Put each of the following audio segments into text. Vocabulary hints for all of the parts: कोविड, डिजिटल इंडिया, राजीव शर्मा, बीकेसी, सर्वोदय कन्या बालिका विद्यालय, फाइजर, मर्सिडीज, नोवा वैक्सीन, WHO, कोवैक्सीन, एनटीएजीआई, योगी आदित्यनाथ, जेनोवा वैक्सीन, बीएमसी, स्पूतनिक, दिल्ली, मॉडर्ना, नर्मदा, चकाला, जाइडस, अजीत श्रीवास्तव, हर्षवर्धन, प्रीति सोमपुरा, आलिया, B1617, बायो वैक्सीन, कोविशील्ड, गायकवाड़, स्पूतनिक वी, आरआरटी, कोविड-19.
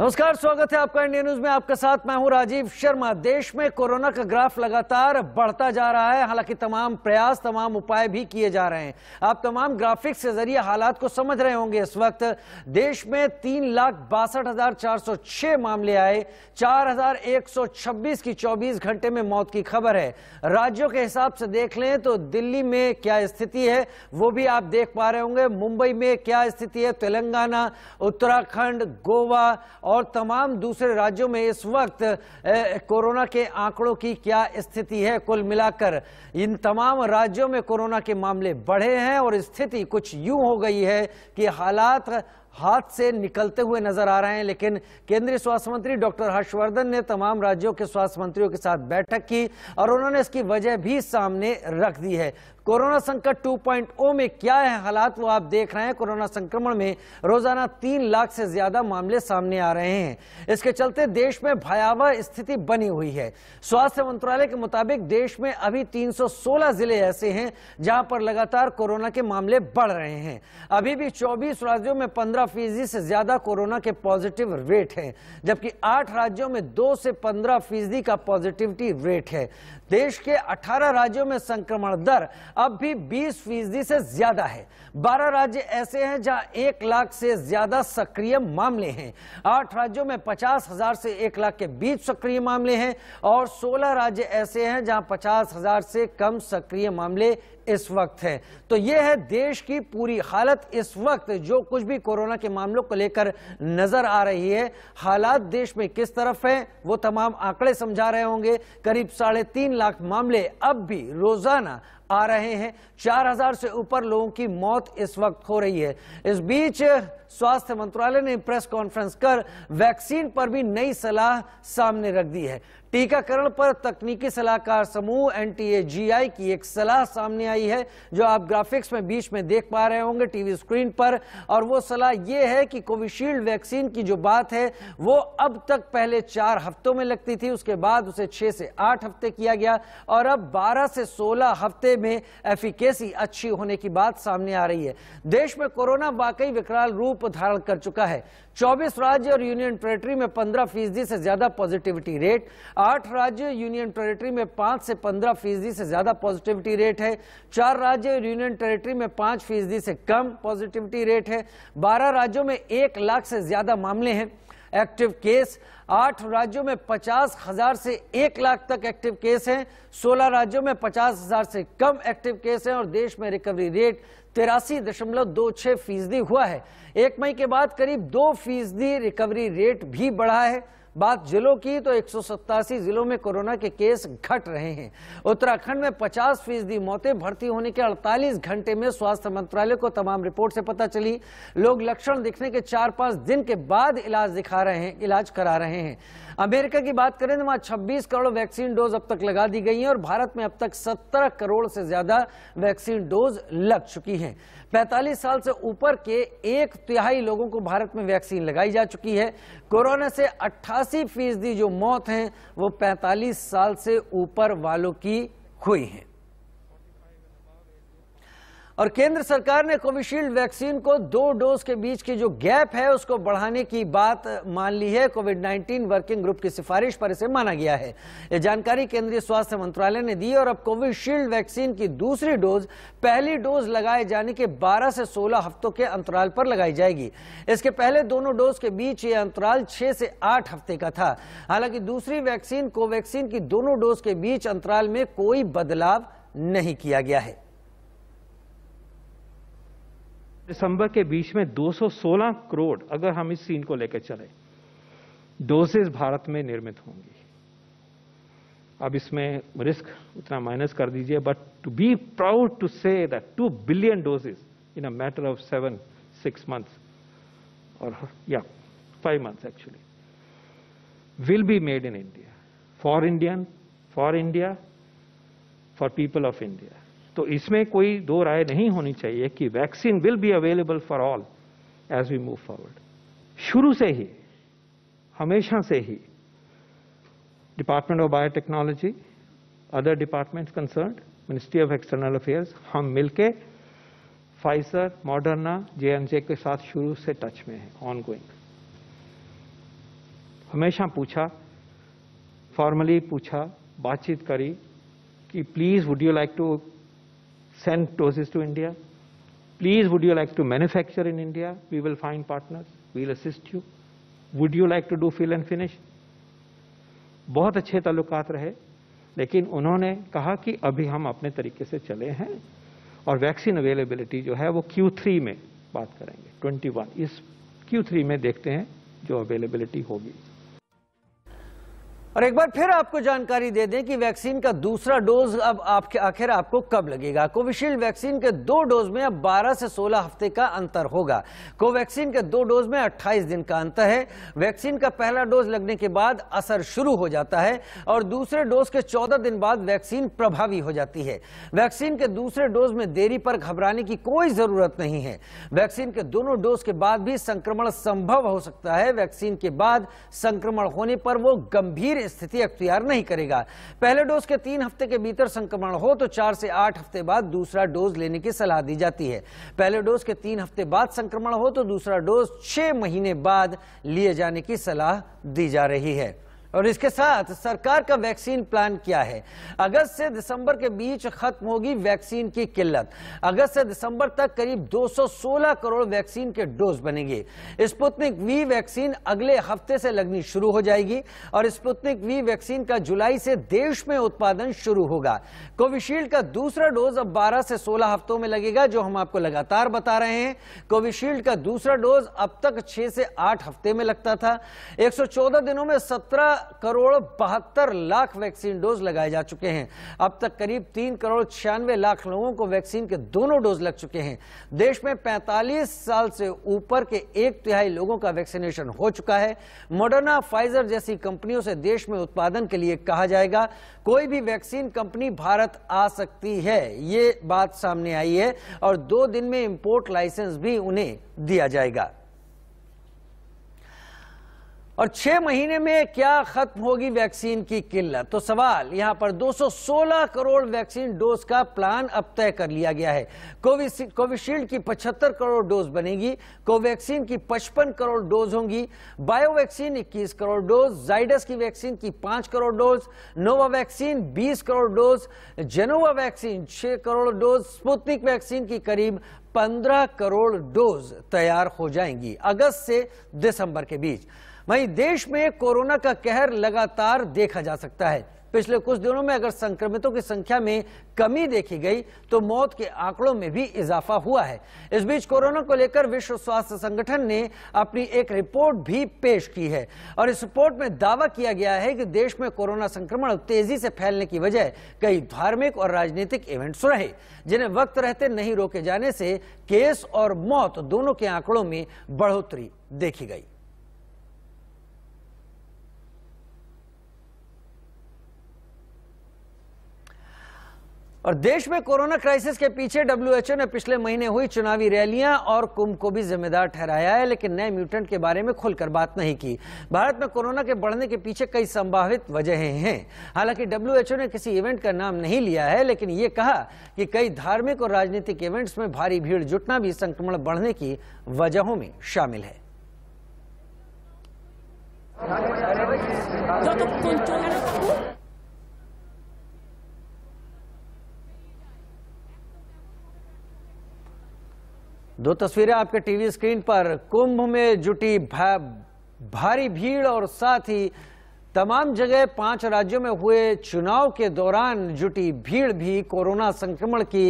नमस्कार, स्वागत है आपका इंडिया न्यूज में। आपके साथ मैं हूं राजीव शर्मा। देश में कोरोना का ग्राफ लगातार बढ़ता जा रहा है, हालांकि तमाम प्रयास, तमाम उपाय भी किए जा रहे हैं। आप तमाम ग्राफिक्स के जरिए हालात को समझ रहे होंगे। इस वक्त देश में 3,62,406 मामले आए, 4,126 की 24 घंटे में मौत की खबर है। राज्यों के हिसाब से देख लें तो दिल्ली में क्या स्थिति है वो भी आप देख पा रहे होंगे, मुंबई में क्या स्थिति है, तेलंगाना, उत्तराखंड, गोवा और तमाम दूसरे राज्यों में इस वक्त कोरोना के आंकड़ों की क्या स्थिति है। कुल मिलाकर इन तमाम राज्यों में कोरोना के मामले बढ़े हैं और स्थिति कुछ यूं हो गई है कि हालात हाथ से निकलते हुए नजर आ रहे हैं। लेकिन केंद्रीय स्वास्थ्य मंत्री डॉक्टर हर्षवर्धन ने तमाम राज्यों के स्वास्थ्य मंत्रियों के साथ बैठक की और उन्होंने इसकी वजह भी सामने रख दी है। कोरोना संकट 2.0 में क्या है हालात वो आप देख रहे हैं। कोरोना संक्रमण में रोजाना 3 लाख से ज्यादा मामले सामने आ रहे हैं। इसके चलते देश में भयावह स्थिति बनी हुई है। स्वास्थ्य मंत्रालय के मुताबिक देश में अभी 316 जिले ऐसे हैं जहां पर लगातार कोरोना के मामले बढ़ रहे हैं। अभी भी 24 राज्यों में 15% से ज्यादा कोरोना के पॉजिटिव रेट है, जबकि 8 राज्यों में 2 से 15% का पॉजिटिविटी रेट है। देश के 18 राज्यों में संक्रमण दर अब भी 20% से ज्यादा है। 12 राज्य ऐसे हैं जहां 1 लाख से ज्यादा सक्रिय मामले हैं। 8 राज्यों में 50,000 से 1 लाख के बीच सक्रिय मामले हैं और 16 राज्य ऐसे हैं जहां 50,000 से कम सक्रिय मामले इस वक्त है। तो यह है देश की पूरी हालत इस वक्त, जो कुछ भी कोरोना के मामलों को लेकर नजर आ रही है। हालात देश में किस तरफ है वो तमाम आंकड़े समझा रहे होंगे। करीब 3.5 लाख मामले अब भी रोजाना आ रहे हैं। 4,000 से ऊपर लोगों की मौत इस वक्त हो रही है। इस बीच स्वास्थ्य मंत्रालय ने प्रेस कॉन्फ्रेंस कर वैक्सीन पर भी नई सलाह सामने रख दी है। टीकाकरण पर तकनीकी सलाहकार समूह एनटीएजीआई की एक सलाह सामने आई है, जो आप ग्राफिक्स में बीच में देख पा रहे होंगे टीवी स्क्रीन पर। और वो सलाह ये है कि कोविशील्ड वैक्सीन की जो बात है वो अब तक पहले 4 हफ्तों में लगती थी, उसके बाद उसे 6 से 8 हफ्ते किया गया और अब 12 से 16 हफ्ते में एफिकेसी अच्छी होने की बात सामने आ रही है। देश में कोरोना वाकई विकराल रूप धारण कर चुका है। 24 राज्य और यूनियन टेरिटरी में 15% से ज्यादा पॉजिटिविटी रेट, 8 राज्य यूनियन टेरिटरी में 5 से 15% से ज्यादा पॉजिटिविटी रेट है, 4 राज्य और यूनियन टेरिटरी में 5% से कम पॉजिटिविटी रेट है, 12 राज्यों में 1 लाख से ज्यादा मामले हैं एक्टिव केस, 8 राज्यों में 50,000 से 1 लाख तक एक्टिव केस हैं, 16 राज्यों में 50,000 से कम एक्टिव केस हैं और देश में रिकवरी रेट 83.26% हुआ है। 1 मई के बाद करीब 2% रिकवरी रेट भी बढ़ा है। बात जिलों की तो 187 जिलों में कोरोना के केस घट रहे हैं। उत्तराखंड में 50% मौतें भर्ती होने के 48 घंटे में स्वास्थ्य मंत्रालय को तमाम रिपोर्ट से पता चली। लोग लक्षण दिखने के 4-5 दिन के बाद इलाज करा रहे हैं। अमेरिका की बात करें तो वहां 26 करोड़ वैक्सीन डोज अब तक लगा दी गई है और भारत में अब तक 17 करोड़ से ज्यादा वैक्सीन डोज लग चुकी है। 45 साल से ऊपर के 1/3 लोगों को भारत में वैक्सीन लगाई जा चुकी है। कोरोना से 88% जो मौत हैं वो 45 साल से ऊपर वालों की हुई है। और केंद्र सरकार ने कोविशील्ड वैक्सीन को 2 डोज के बीच की जो गैप है उसको बढ़ाने की बात मान ली है। कोविड-19 वर्किंग ग्रुप की सिफारिश पर इसे माना गया है। ये जानकारी केंद्रीय स्वास्थ्य मंत्रालय ने दी और अब कोविशील्ड वैक्सीन की दूसरी डोज पहली डोज लगाए जाने के 12 से 16 हफ्तों के अंतराल पर लगाई जाएगी। इसके पहले दोनों डोज के बीच ये अंतराल 6 से 8 हफ्ते का था। हालांकि दूसरी वैक्सीन कोवैक्सीन की दोनों डोज के बीच अंतराल में कोई बदलाव नहीं किया गया है। दिसंबर के बीच में 216 करोड़ अगर हम इस सीन को लेकर चले डोसेज भारत में निर्मित होंगी। अब इसमें रिस्क उतना माइनस कर दीजिए, but to be proud to say that 2 billion doses in a matter of 6 months और 5 months actually will be made in India for India for people of India. तो इसमें कोई 2 राय नहीं होनी चाहिए कि vaccine will be available for all as we move forward. शुरू से ही हमेशा से ही department of biotechnology, other departments concerned, ministry of external affairs, हम मिलके फाइजर, मॉडर्ना, J and J के साथ शुरू से टच में है ऑनगोइंग। हमेशा पूछा, फॉर्मली पूछा, बातचीत करी कि please would you like to send doses to India, please would you like to manufacture in India, we will find partners, we will assist you, would you like to do fill and finish. बहुत अच्छे ताल्लुकात रहे, लेकिन उन्होंने कहा कि अभी हम अपने तरीके से चले हैं और वैक्सीन अवेलेबिलिटी जो है वो Q3 में बात करेंगे, 21 इस Q3 में देखते हैं जो अवेलेबिलिटी होगी। और एक बार फिर आपको जानकारी दे दें कि वैक्सीन का दूसरा डोज अब आपके आखिर आपको कब लगेगा। कोविशील्ड वैक्सीन के दो डोज में अब 12 से 16 हफ्ते का अंतर होगा, कोवैक्सीन के दो डोज में 28 दिन का अंतर है। वैक्सीन का पहला डोज लगने के बाद असर शुरू हो जाता है और दूसरे डोज के 14 दिन बाद वैक्सीन प्रभावी हो जाती है। वैक्सीन के दूसरे डोज में देरी पर घबराने की कोई जरूरत नहीं है। वैक्सीन के दोनों डोज के बाद भी संक्रमण संभव हो सकता है। वैक्सीन के बाद संक्रमण होने पर वो गंभीर स्थिति अख्तियार नहीं करेगा। पहले डोज के 3 हफ्ते के भीतर संक्रमण हो तो 4 से 8 हफ्ते बाद दूसरा डोज लेने की सलाह दी जाती है। पहले डोज के 3 हफ्ते बाद संक्रमण हो तो दूसरा डोज 6 महीने बाद लिए जाने की सलाह दी जा रही है। और इसके साथ सरकार का वैक्सीन प्लान क्या है। अगस्त से दिसंबर के बीच खत्म होगी वैक्सीन की किल्लत। अगस्त से दिसंबर तक करीब 216 करोड़ वैक्सीन के डोज बनेंगे। स्पूतनिक वी वैक्सीन अगले हफ्ते से लगनी शुरू हो जाएगी और स्पूतनिक वी वैक्सीन का जुलाई से देश में उत्पादन शुरू होगा। कोविशील्ड का दूसरा डोज अब 12 से 16 हफ्तों में लगेगा, जो हम आपको लगातार बता रहे हैं। कोविशील्ड का दूसरा डोज अब तक 6 से 8 हफ्ते में लगता था। 114 दिनों में 17 करोड़ 72 लाख वैक्सीन डोज लगाए जा चुके हैं। अब तक करीब 3 करोड़ 96 लाख लोगों को वैक्सीन के दोनों डोज लग चुके हैं। देश में 45 साल से ऊपर के 1/3 लोगों का वैक्सीनेशन हो चुका है। मॉडर्ना, फाइजर जैसी कंपनियों से देश में उत्पादन के लिए कहा जाएगा। कोई भी वैक्सीन कंपनी भारत आ सकती है, ये बात सामने आई है और 2 दिन में इंपोर्ट लाइसेंस भी उन्हें दिया जाएगा। और 6 महीने में क्या खत्म होगी वैक्सीन की किल्लत, तो सवाल यहां पर 216 करोड़ वैक्सीन डोज का प्लान अब तय कर लिया गया है। कोविशील्ड की 75 करोड़ डोज बनेगी, कोवैक्सीन की 55 करोड़ डोज होंगी, बायो वैक्सीन 21 crore dose, जाइडस की वैक्सीन की 5 crore dose, नोवा वैक्सीन 20 crore dose, जेनोवा वैक्सीन 6 crore dose, स्पूतनिक vaccine की करीब 15 करोड़ डोज तैयार हो जाएंगी अगस्त से दिसंबर के बीच। वहीं देश में कोरोना का कहर लगातार देखा जा सकता है। पिछले कुछ दिनों में अगर संक्रमितों की संख्या में कमी देखी गई तो मौत के आंकड़ों में भी इजाफा हुआ है। इस बीच कोरोना को लेकर विश्व स्वास्थ्य संगठन ने अपनी एक रिपोर्ट भी पेश की है और इस रिपोर्ट में दावा किया गया है कि देश में कोरोना संक्रमण तेजी से फैलने की वजह कई धार्मिक और राजनीतिक इवेंट्स रहे, जिन्हें वक्त रहते नहीं रोके जाने से केस और मौत दोनों के आंकड़ों में बढ़ोतरी देखी गई। और देश में कोरोना क्राइसिस के पीछे WHO ने पिछले महीने हुई चुनावी रैलियां और कुंभ को भी जिम्मेदार ठहराया है, लेकिन नए म्यूटेंट के बारे में खुलकर बात नहीं की। भारत में कोरोना के बढ़ने के पीछे कई संभावित वजहें हैं। हालांकि WHO ने किसी इवेंट का नाम नहीं लिया है, लेकिन ये कहा कि कई धार्मिक और राजनीतिक इवेंट्स में भारी भीड़ जुटना भी संक्रमण बढ़ने की वजहों में शामिल है। दो तस्वीरें आपके टीवी स्क्रीन पर, कुंभ में जुटी भारी भीड़ और साथ ही तमाम जगह 5 राज्यों में हुए चुनाव के दौरान जुटी भीड़ भी कोरोना संक्रमण की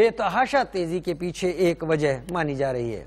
बेतहाशा तेजी के पीछे एक वजह मानी जा रही है।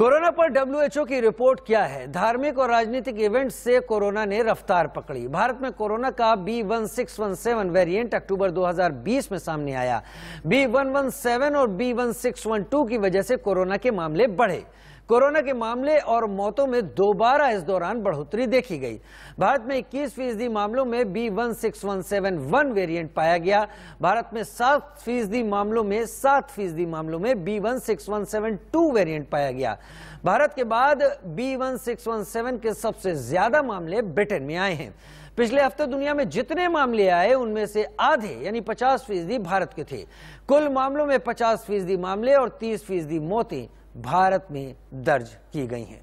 कोरोना पर WHO की रिपोर्ट क्या है। धार्मिक और राजनीतिक इवेंट्स से कोरोना ने रफ्तार पकड़ी। भारत में कोरोना का B1617 वेरिएंट अक्टूबर 2020 में सामने आया। B117 और B1612 की वजह से कोरोना के मामले बढ़े। कोरोना के मामले और मौतों में दोबारा इस दौरान बढ़ोतरी देखी गई। भारत में 21% मामलों में B16171 वेरिएंट पाया गया। भारत में 7% मामलों में B16172 वेरिएंट पाया गया। भारत के बाद B1617 के सबसे ज्यादा मामले ब्रिटेन में आए हैं। पिछले हफ्ते दुनिया में जितने मामले आए उनमें से आधे यानी 50% भारत के थे। कुल मामलों में 50% मामले और 30% मौतें भारत में दर्ज की गई हैं।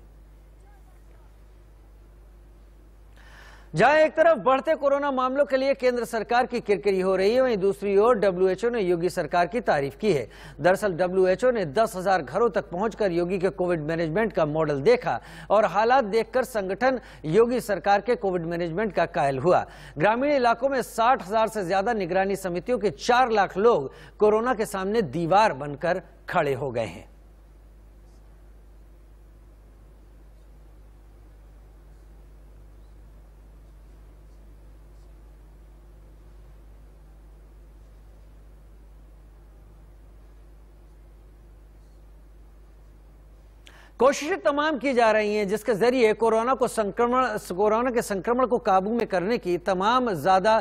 जहां एक तरफ बढ़ते कोरोना मामलों के लिए केंद्र सरकार की किरकिरी हो रही है, वहीं दूसरी ओर डब्ल्यूएचओ ने योगी सरकार की तारीफ की है। दरअसल डब्ल्यूएचओ ने 10,000 घरों तक पहुंचकर योगी के कोविड मैनेजमेंट का मॉडल देखा और हालात देखकर संगठन योगी सरकार के कोविड मैनेजमेंट का कायल हुआ। ग्रामीण इलाकों में 60,000 से ज्यादा निगरानी समितियों के 4 लाख लोग कोरोना के सामने दीवार बनकर खड़े हो गए हैं। कोशिशें तमाम की जा रही हैं जिसके जरिए कोरोना के संक्रमण को काबू में करने की तमाम ज्यादा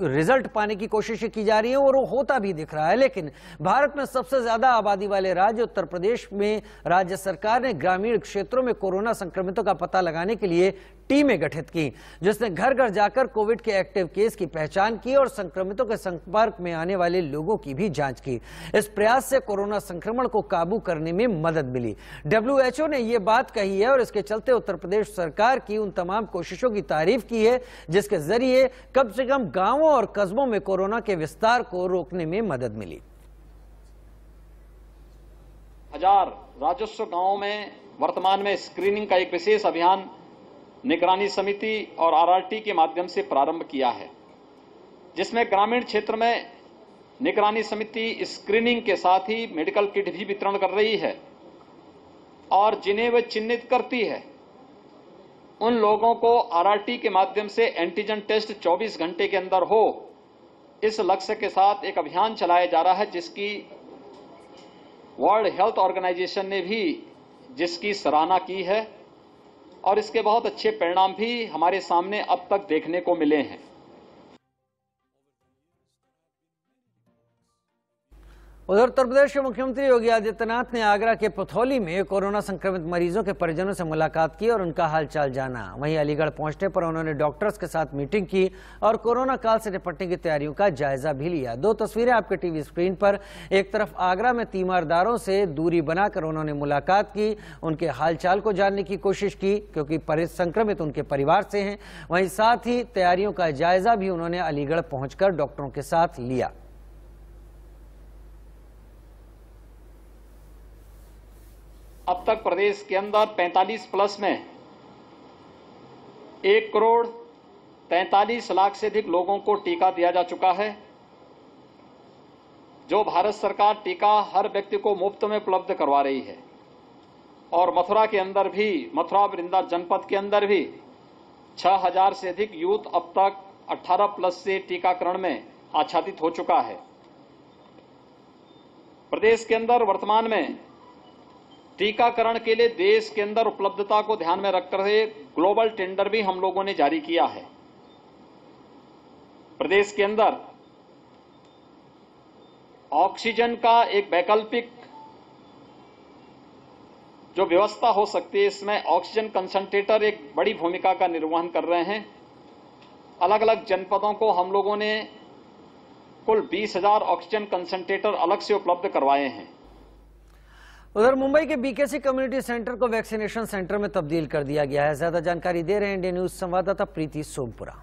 रिजल्ट पाने की कोशिशें की जा रही हैं और वो होता भी दिख रहा है। लेकिन भारत में सबसे ज्यादा आबादी वाले राज्य उत्तर प्रदेश में राज्य सरकार ने ग्रामीण क्षेत्रों में कोरोना संक्रमितों का पता लगाने के लिए टीमें गठित की, जिसने घर घर जाकर कोविड के एक्टिव केस की पहचान की और संक्रमितों के संपर्क में आने वाले लोगों की भी जांच की। इस प्रयास से कोरोना संक्रमण को काबू करने में मदद मिली। डब्ल्यूएचओ ने ये बात कही है और इसके चलते उत्तर प्रदेश सरकार की उन तमाम कोशिशों की तारीफ की है जिसके जरिए कम से कम गांवों और कस्बों में कोरोना के विस्तार को रोकने में मदद मिली। 1000 राजस्व गाँव में वर्तमान में स्क्रीनिंग का एक विशेष अभियान निगरानी समिति और आरआरटी के माध्यम से प्रारंभ किया है, जिसमें ग्रामीण क्षेत्र में निगरानी समिति स्क्रीनिंग के साथ ही मेडिकल किट भी वितरण कर रही है और जिन्हें वह चिन्हित करती है उन लोगों को आरआरटी के माध्यम से एंटीजन टेस्ट 24 घंटे के अंदर हो, इस लक्ष्य के साथ एक अभियान चलाया जा रहा है जिसकी वर्ल्ड हेल्थ ऑर्गेनाइजेशन ने भी जिसकी सराहना की है और इसके बहुत अच्छे परिणाम भी हमारे सामने अब तक देखने को मिले हैं। उधर उत्तर प्रदेश के मुख्यमंत्री योगी आदित्यनाथ ने आगरा के पथौली में कोरोना संक्रमित मरीजों के परिजनों से मुलाकात की और उनका हालचाल जाना। वहीं अलीगढ़ पहुंचने पर उन्होंने डॉक्टर्स के साथ मीटिंग की और कोरोना काल से निपटने की तैयारियों का जायजा भी लिया। 2 तस्वीरें आपके टीवी स्क्रीन पर, एक तरफ आगरा में तीमारदारों से दूरी बनाकर उन्होंने मुलाकात की, उनके हालचाल को जानने की कोशिश की क्योंकि संक्रमित उनके परिवार से हैं। वहीं साथ ही तैयारियों का जायजा भी उन्होंने अलीगढ़ पहुंचकर डॉक्टरों के साथ लिया। अब तक प्रदेश के अंदर 45 प्लस में 1,43,00,000 से अधिक लोगों को टीका दिया जा चुका है, जो भारत सरकार टीका हर व्यक्ति को मुफ्त में उपलब्ध करवा रही है। और मथुरा के अंदर भी, मथुरा वृंदा जनपद के अंदर भी 6,000 से अधिक यूथ अब तक 18 प्लस से टीकाकरण में आच्छादित हो चुका है। प्रदेश के अंदर वर्तमान में टीकाकरण के लिए देश के अंदर उपलब्धता को ध्यान में रखते हुए ग्लोबल टेंडर भी हम लोगों ने जारी किया है। प्रदेश के अंदर ऑक्सीजन का एक वैकल्पिक जो व्यवस्था हो सकती है, इसमें ऑक्सीजन कंसंट्रेटर एक बड़ी भूमिका का निर्वहन कर रहे हैं। अलग अलग जनपदों को हम लोगों ने कुल 20,000 ऑक्सीजन कंसंट्रेटर अलग से उपलब्ध करवाए हैं। उधर मुंबई के बीकेसी कम्युनिटी सेंटर को वैक्सीनेशन सेंटर में तब्दील कर दिया गया है। ज्यादा जानकारी दे रहे हैं इंडिया न्यूज संवाददाता प्रीति सोमपुरा।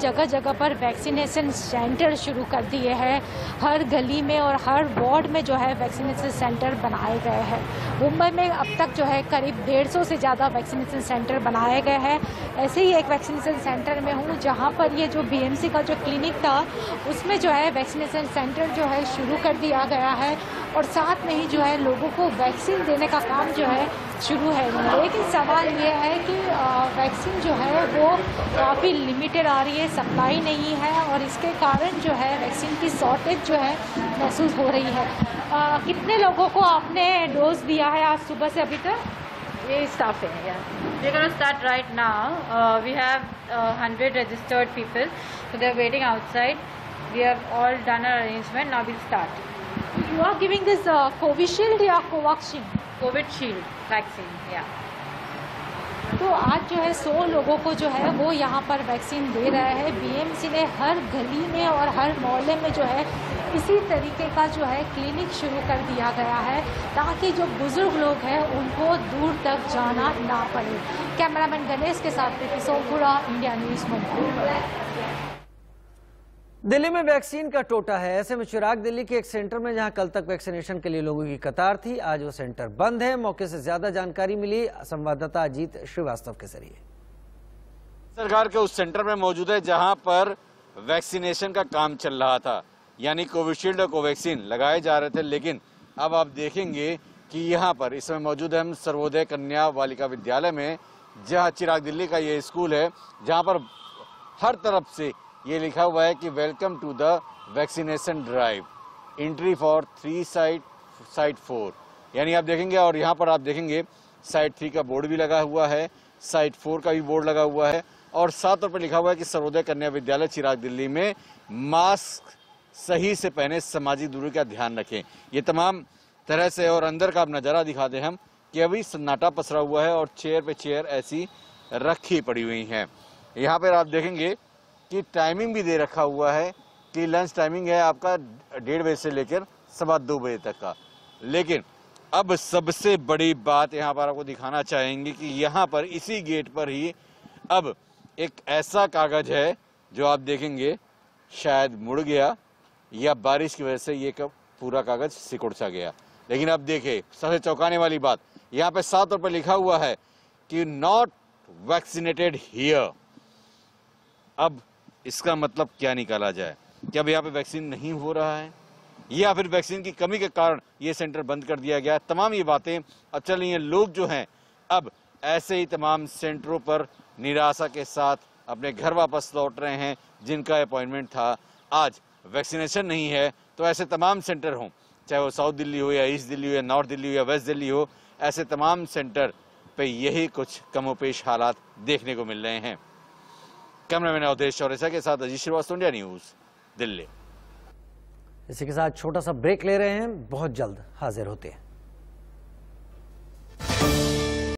जगह जगह पर वैक्सीनेशन सेंटर शुरू कर दिए हैं। हर गली में और हर वार्ड में जो है वैक्सीनेशन सेंटर बनाए गए हैं। मुंबई में अब तक जो है करीब 150 से ज़्यादा वैक्सीनेशन सेंटर बनाए गए हैं। ऐसे ही एक वैक्सीनेशन सेंटर में हूँ जहाँ पर ये जो बीएमसी का जो क्लिनिक था उसमें जो है वैक्सीनेशन सेंटर जो है शुरू कर दिया गया है और साथ में ही जो है लोगों को वैक्सीन देने का काम जो है शुरू है। लेकिन सवाल ये है कि वैक्सीन जो है वो काफ़ी लिमिटेड आ रही है, सप्लाई नहीं है और इसके कारण जो है वैक्सीन की शॉर्टेज जो है महसूस हो रही है। कितने लोगों को आपने डोज दिया है आज सुबह से अभी तक? ये स्टाफ है यार, we can start right now. We have 100 registered people, so they are waiting outside. We have all done our arrangement, now will start. You are giving this कोविशील्ड या कोवैक्सीन? कोविशील्ड वैक्सीन या। तो आज जो है 100 लोगों को जो है वो यहाँ पर वैक्सीन दे रहा है। बीएमसी ने हर गली में और हर मोहल्ले में जो है इसी तरीके का जो है क्लिनिक शुरू कर दिया गया है ताकि जो बुजुर्ग लोग हैं उनको दूर तक जाना ना पड़े। कैमरामैन गणेश के साथ प्रीति सोमपुरा, इंडिया न्यूज़ मुंबई। दिल्ली में वैक्सीन का टोटा है। ऐसे में चिराग दिल्ली के एक सेंटर में जहां कल तक वैक्सीनेशन के लिए लोगों की कतार थी, आज वो सेंटर बंद है। मौके से ज्यादा जानकारी मिली संवाददाता अजीत श्रीवास्तव के जरिए। सरकार के उस सेंटर में मौजूद है जहां पर वैक्सीनेशन का काम चल रहा था, यानी कोविशील्ड और कोवैक्सीन लगाए जा रहे थे। लेकिन अब आप देखेंगे कि यहाँ पर इस समय मौजूद है हम सर्वोदय कन्या बालिका विद्यालय में, जहाँ चिराग दिल्ली का ये स्कूल है, जहाँ पर हर तरफ से ये लिखा हुआ है कि welcome to the vaccination drive, entry for 3 site 4, यानी आप देखेंगे। और यहाँ पर आप देखेंगे साइट 3 का बोर्ड भी लगा हुआ है, साइट 4 का भी बोर्ड लगा हुआ है, और 7 पर लिखा हुआ है कि सर्वोदय कन्या विद्यालय चिराग दिल्ली में मास्क सही से पहने, सामाजिक दूरी का ध्यान रखें। ये तमाम तरह से, और अंदर का आप नज़ारा दिखाते हैं हम कि अभी सन्नाटा पसरा हुआ है और चेयर पे चेयर ऐसी रखी पड़ी हुई हैं। यहाँ पर आप देखेंगे कि टाइमिंग भी दे रखा हुआ है कि लंच टाइमिंग है आपका 1:30 बजे से लेकर 2:15 बजे तक का। लेकिन अब सबसे बड़ी बात यहाँ पर आपको दिखाना चाहेंगे कि यहाँ पर इसी गेट पर ही अब एक ऐसा कागज़ है जो आप देखेंगे शायद मुड़ गया या बारिश की वजह से ये पूरा कागज़ सिकुड़ सा गया। लेकिन अब देखिए सबसे चौंकाने वाली बात, यहाँ पर 7 पर लिखा हुआ है कि नॉट वैक्सीनेटेड हियर। अब इसका मतलब क्या निकाला जाए, क्या अब यहाँ पे वैक्सीन नहीं हो रहा है या फिर वैक्सीन की कमी के कारण ये सेंटर बंद कर दिया गया? तमाम ये बातें अब चल रही हैं। लोग जो हैं अब ऐसे ही तमाम सेंटरों पर निराशा के साथ अपने घर वापस लौट रहे हैं। जिनका अपॉइंटमेंट था आज वैक्सीनेशन नहीं है, तो ऐसे तमाम सेंटर हों, चाहे वो साउथ दिल्ली हो या ईस्ट दिल्ली हो या नॉर्थ दिल्ली हो या वेस्ट दिल्ली हो, ऐसे तमाम सेंटर पर यही कुछ कमोपेश हालात देखने को मिल रहे हैं। कैमरामैन अवधेश और के साथ अजीत श्रीवास्तव, इंडिया न्यूज दिल्ली। इसी के साथ छोटा सा ब्रेक ले रहे हैं, बहुत जल्द हाजिर होते हैं।